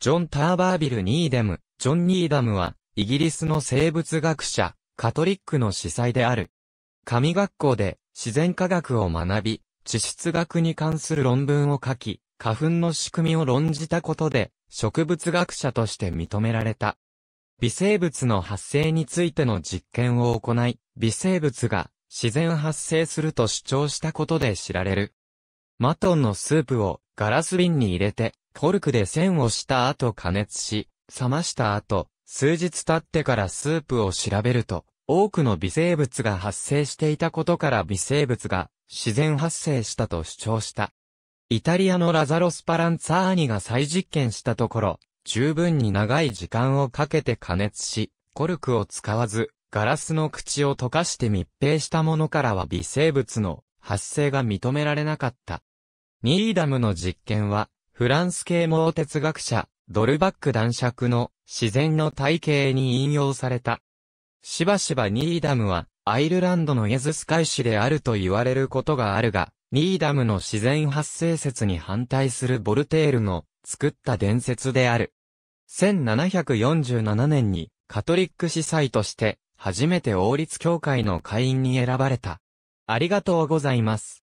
ジョン・ターバービル・ニーダム、ジョン・ニーダムは、イギリスの生物学者、カトリックの司祭である。神学校で自然科学を学び、地質学に関する論文を書き、花粉の仕組みを論じたことで、植物学者として認められた。微生物の発生についての実験を行い、微生物が自然発生すると主張したことで知られる。マトンのスープをガラス瓶に入れて、コルクで栓をした後加熱し、冷ました後、数日経ってからスープを調べると、多くの微生物が発生していたことから微生物が自然発生したと主張した。イタリアのラザロ・スパランツァーニが再実験したところ、十分に長い時間をかけて加熱し、コルクを使わず、ガラスの口を溶かして密閉したものからは微生物の発生が認められなかった。ニーダムの実験は、フランス啓蒙哲学者、ドルバック男爵の自然の体系に引用された。しばしばニーダムはアイルランドのイエズス会士であると言われることがあるが、ニーダムの自然発生説に反対するヴォルテールの作った伝説である。1747年にカトリック司祭として初めて王立教会の会員に選ばれた。ありがとうございます。